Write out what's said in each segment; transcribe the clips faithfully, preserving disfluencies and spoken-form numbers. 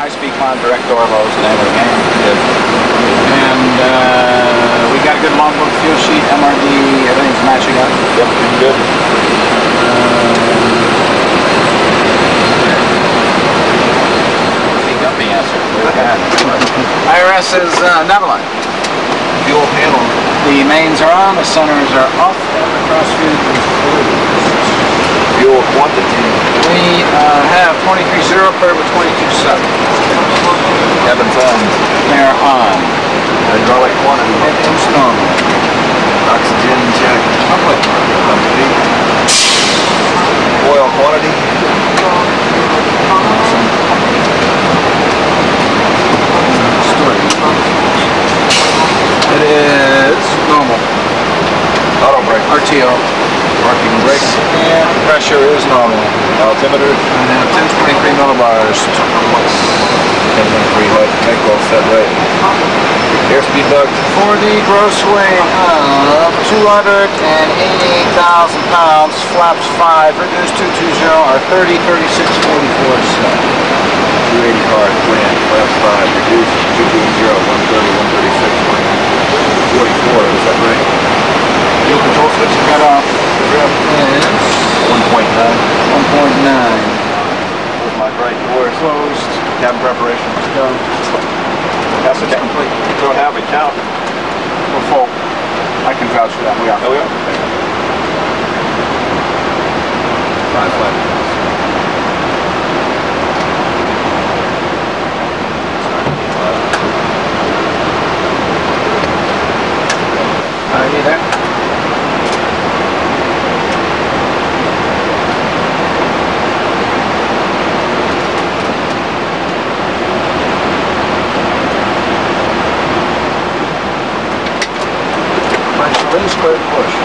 high-speed climb, direct door loads, and everything. And uh, we got a good longbook fuel sheet, M R D, everything's matching up. Yep, good. Uh, he got the answer. I R S is uh, Neverland. Fuel panel. The mains are on, the centers are off, and the crossfeed is fuel quantity. We uh, have twenty-three zero paired with twenty-two seven. Heaven's on. They're on. Hydraulic quantity. Heaven's on. Oxygen check. Public. Oil quantity. Story. It is normal. Auto brake. R T O. Parking brakes, and pressure is normal. Altimeter, and then ten twenty-three millibars. ten twenty-three light, make all set right. Airspeed bugged. For the gross weight of two hundred eighty-eight thousand pounds, flaps five, reduced two two zero, are thirty, thirty-six, forty-four, seven. two eighty cars, plan, flaps five, reduced two two zero, one thirty, one thirty-six, forty-four, is that right? Fuel control switch cut off. one point nine. one point nine. With my right door closed. Cabin preparation is done. Passage complete. We don't have a count. We're full. I can vouch for that. We are. Oh, we are? Five flat. Are you there? Square push.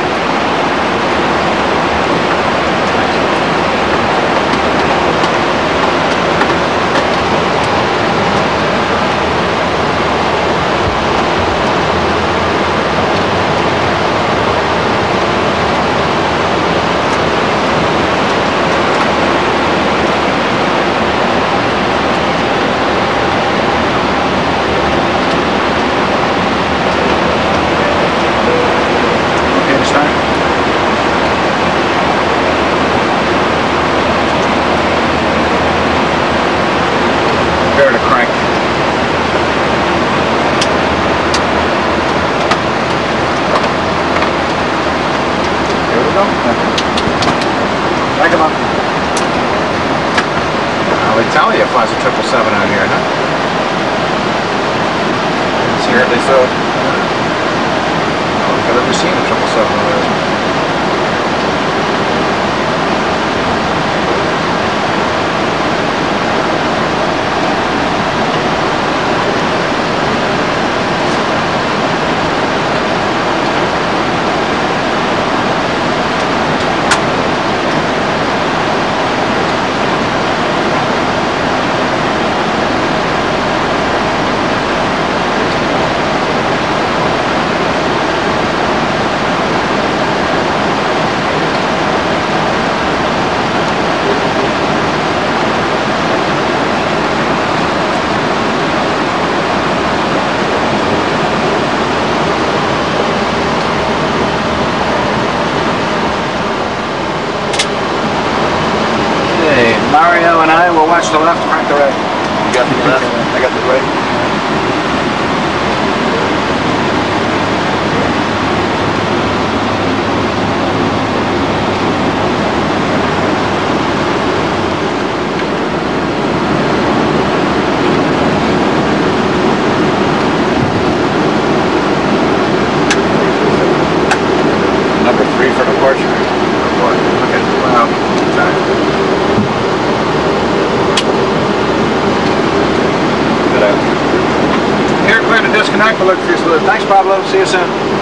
Mario and I will watch the left and crank the right. You got the left, I got the right. Number three for departure. Okay, wow. Sorry. Here, clear to disconnect. We'll look for you soon. Thanks, Pablo. See you soon.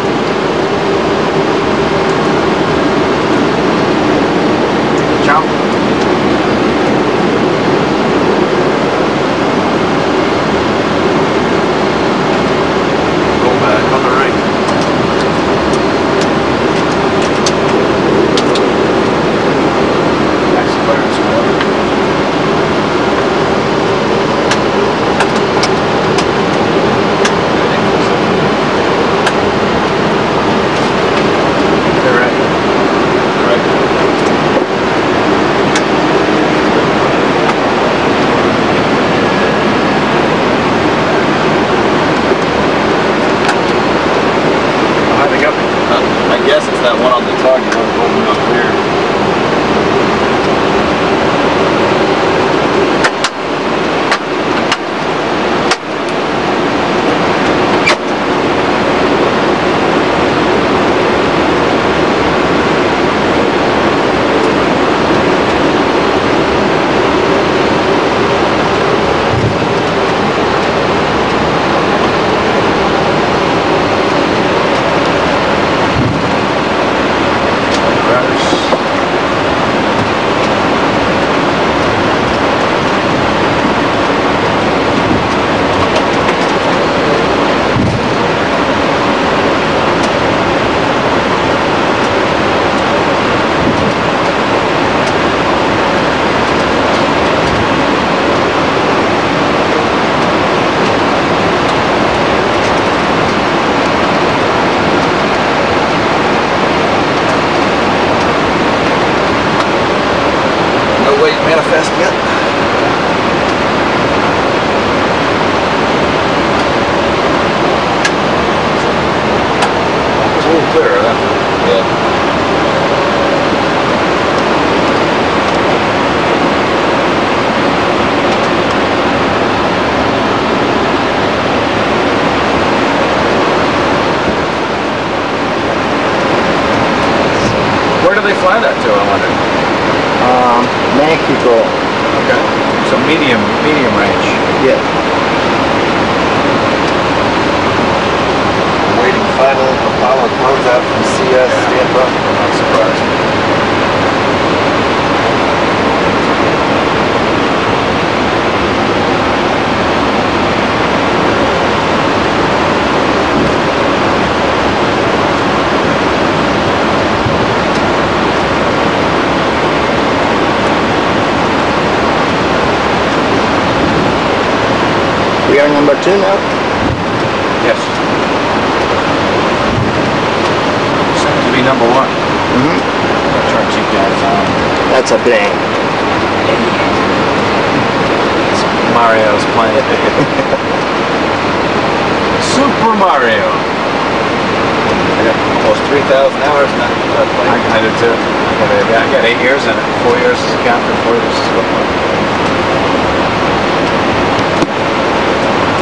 to, I wonder? Um, Mexico. Okay. So medium, medium range. Yeah. Waiting final Apollo closeout from C S. Yeah. Stand up. I'm not surprised. We are number two now? Yes. Seems to be number one. Mm-hmm. I'll try to keep guys on. That's a bang. Mario's playing it. Super Mario. I got almost three thousand hours now. I, I did too. I got eight years in it. Four years is counting, four years is football.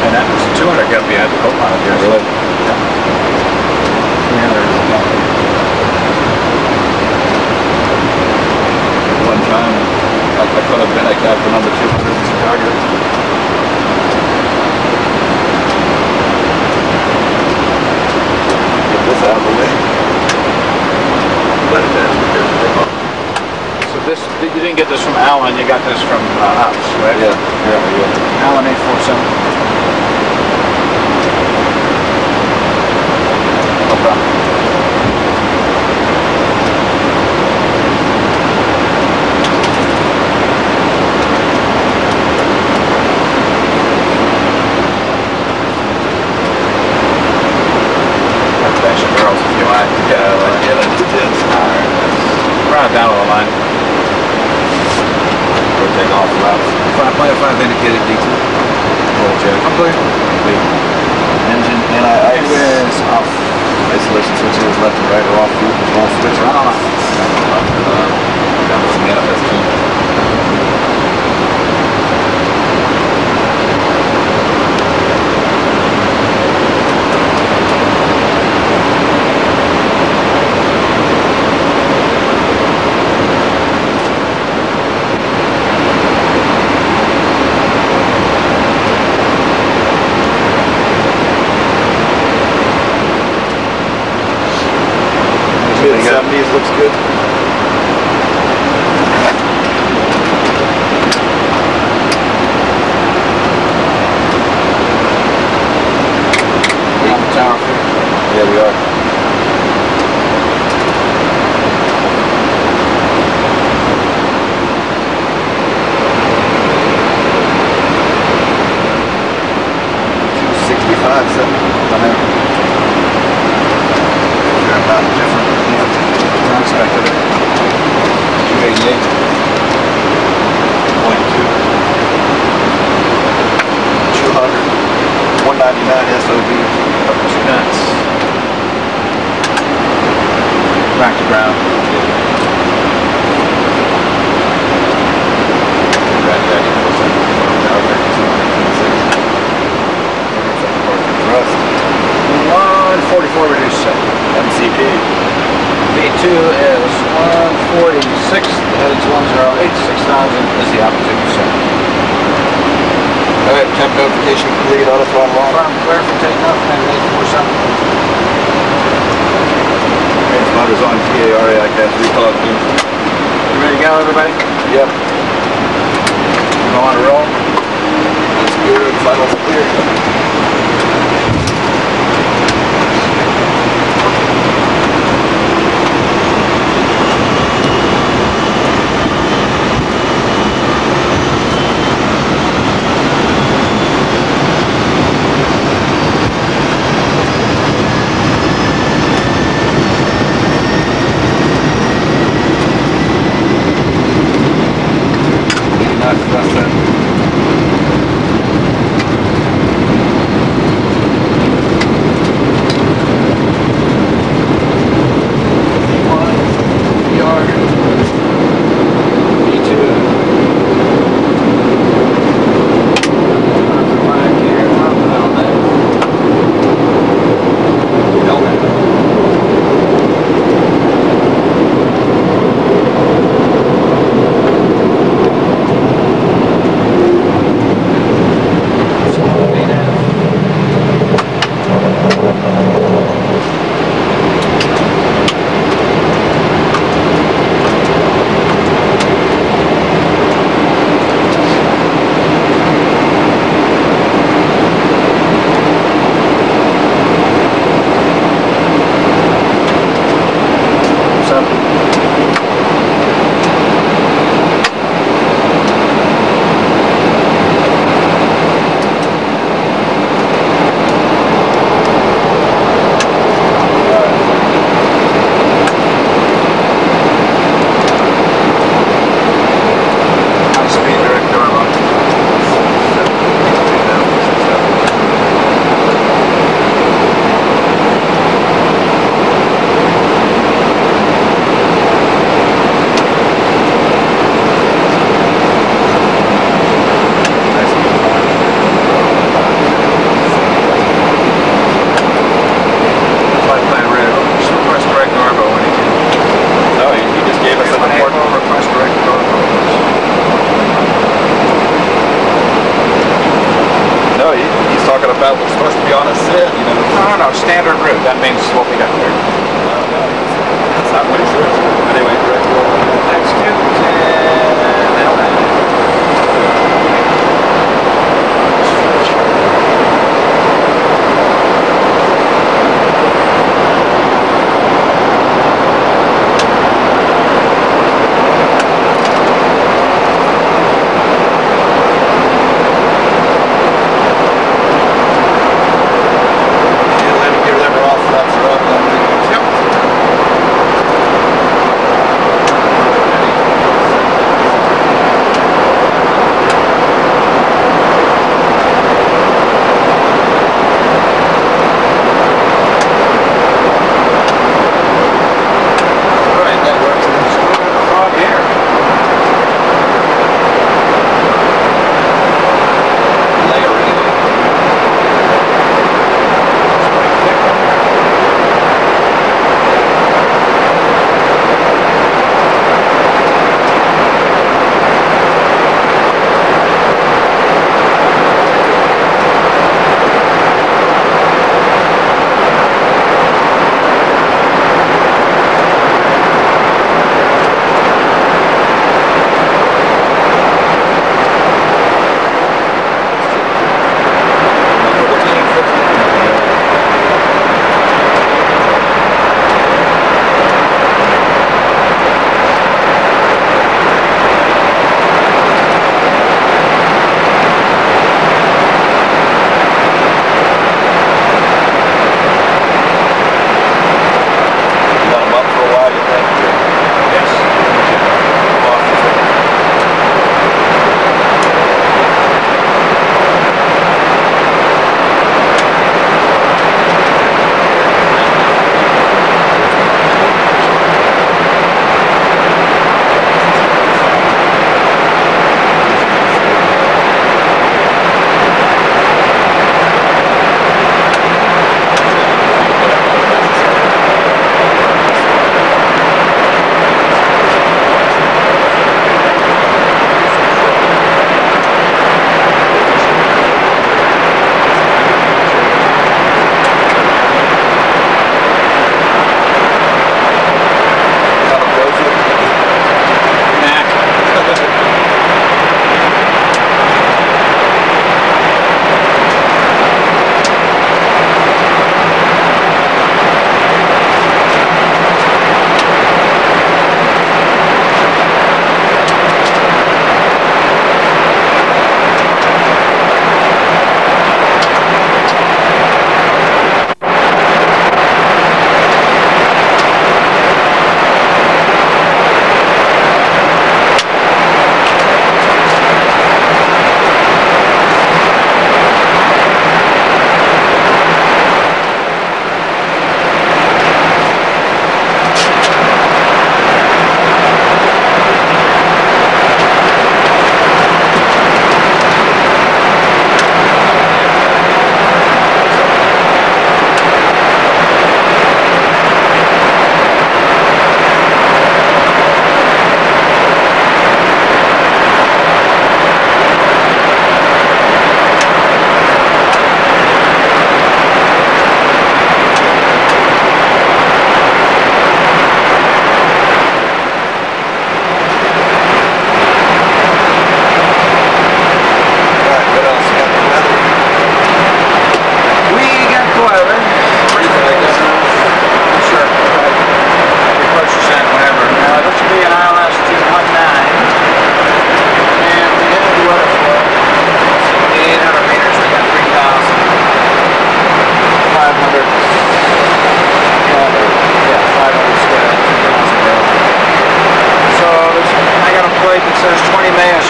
And that was two hundred got behind the coat model here. Really? Yeah. three hundred. One time, I, I could have been, I got the number two hundred in Chicago. Get this out of the way. Let it down. So this, you didn't get this from Allen, you got this from uh, Ops, right? Yeah. yeah, yeah. Allen eight forty-seven. That's it.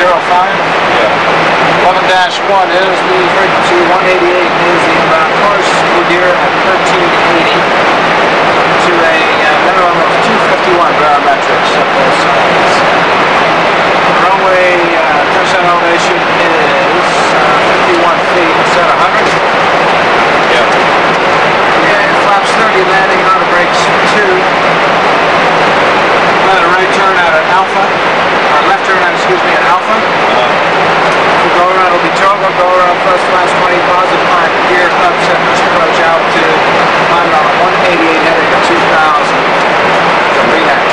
eleven dash one is the frequency, one eighty-eight is the inbound course, we're here at thirteen eighty to a uh, minimum of two fifty-one barometrics on both sides. Runway uh, crescent elevation is uh, fifty-one feet instead of one hundred. Yeah. And flaps thirty, landing on the brakes two. Another right turn out at Alpha, or left turn out, excuse me, at Alpha. We'll go around first class twenty, positive climb, gear up, set this approach out to climb on one eighty-eight headed to two thousand. Relax.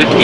Took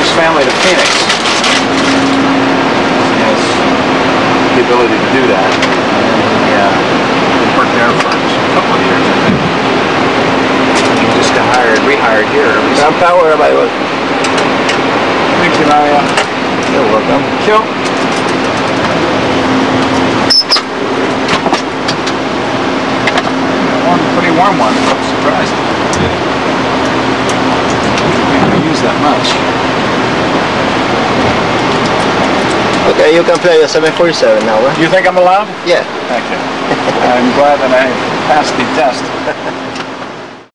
his family to Phoenix. Yes. the ability to do that. Yeah. Worked there for a couple of years, I think. Just got hired, rehired here. I'm proud of everybody was. Thank you, Mario. You're welcome. Thank you. Pretty warm one. I'm surprised. I don't use that much. Okay, you can play the seven forty-seven now, right? You think I'm allowed? Yeah. Thank you. I'm glad that I passed the test.